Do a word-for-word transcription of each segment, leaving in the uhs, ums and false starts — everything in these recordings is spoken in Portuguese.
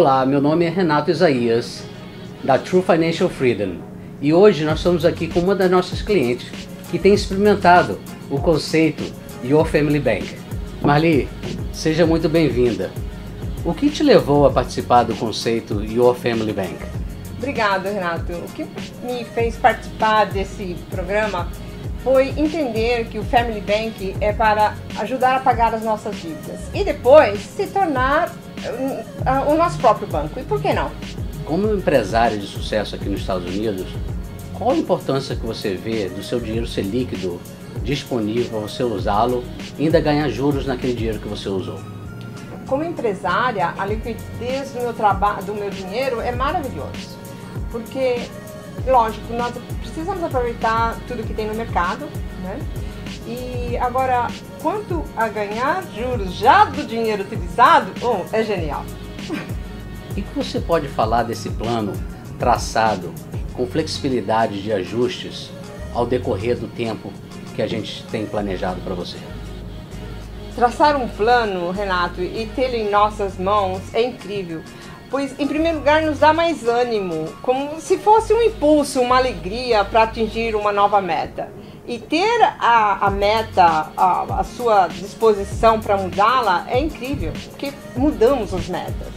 Olá, meu nome é Renato Isaías, da True Financial Freedom, e hoje nós estamos aqui com uma das nossas clientes que tem experimentado o conceito Your Family Bank. Marli, seja muito bem-vinda. O que te levou a participar do conceito Your Family Bank? Obrigada, Renato. O que me fez participar desse programa foi entender que o Family Bank é para ajudar a pagar as nossas dívidas e depois se tornar o nosso próprio banco. E por que não? Como empresário de sucesso aqui nos Estados Unidos, qual a importância que você vê do seu dinheiro ser líquido, disponível, você usá-lo e ainda ganhar juros naquele dinheiro que você usou? Como empresária, a liquidez do meu trabalho, do meu dinheiro é maravilhoso, porque, lógico, nós precisamos aproveitar tudo que tem no mercado, né? E agora, quanto a ganhar juros já do dinheiro utilizado, oh, é genial. E que você pode falar desse plano traçado com flexibilidade de ajustes ao decorrer do tempo que a gente tem planejado para você? Traçar um plano, Renato, e tê-lo em nossas mãos é incrível, pois em primeiro lugar nos dá mais ânimo, como se fosse um impulso, uma alegria para atingir uma nova meta. E ter a, a meta à sua disposição para mudá-la é incrível, porque mudamos as metas.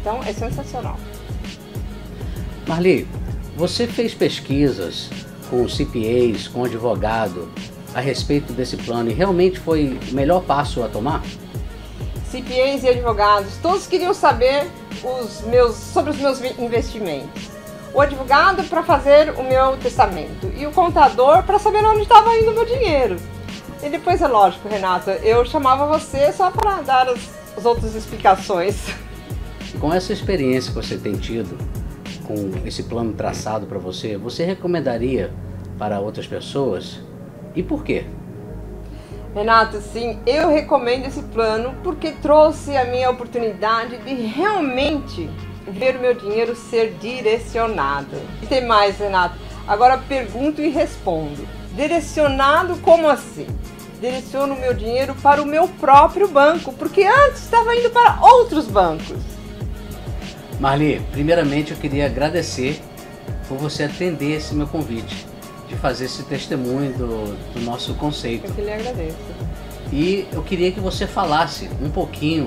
Então é sensacional. Marli, você fez pesquisas com C P As, com advogado, a respeito desse plano e realmente foi o melhor passo a tomar? C P As e advogados, todos queriam saber os meus, sobre os meus investimentos. O advogado para fazer o meu testamento e o contador para saber onde estava indo o meu dinheiro. E depois, é lógico, Renata, eu chamava você só para dar as, as outras explicações. E com essa experiência que você tem tido, com esse plano traçado para você, você recomendaria para outras pessoas? E por quê? Renato, sim, eu recomendo esse plano porque trouxe a minha oportunidade de realmente ver o meu dinheiro ser direcionado. E tem mais, Renato. Agora pergunto e respondo. Direcionado como assim? Direciono o meu dinheiro para o meu próprio banco, porque antes estava indo para outros bancos. Marli, primeiramente eu queria agradecer por você atender esse meu convite, de fazer esse testemunho do, do nosso conceito. Eu que lhe agradeço. E eu queria que você falasse um pouquinho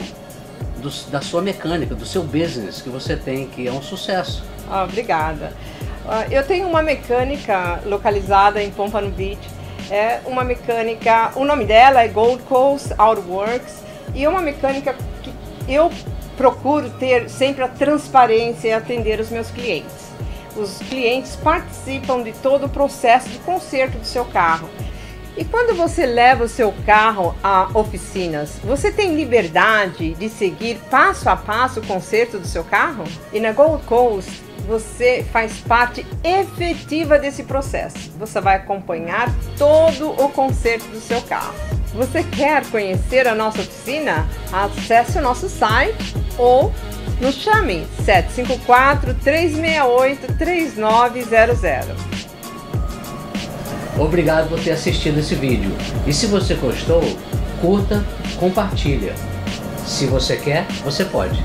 do, da sua mecânica, do seu business que você tem, que é um sucesso. Ah, obrigada. Eu tenho uma mecânica localizada em Pompano Beach. É uma mecânica, o nome dela é Gold Coast Outworks, e é uma mecânica que eu procuro ter sempre a transparência e atender os meus clientes. Os clientes participam de todo o processo de conserto do seu carro. E quando você leva o seu carro a oficinas, você tem liberdade de seguir passo a passo o conserto do seu carro? E na Gold Coast, você faz parte efetiva desse processo. Você vai acompanhar todo o conserto do seu carro. Você quer conhecer a nossa oficina? Acesse o nosso site ou nos chame sete cinco quatro, três seis oito, três nove zero zero. Obrigado por ter assistido esse vídeo. E se você gostou, curta, compartilha. Se você quer, você pode.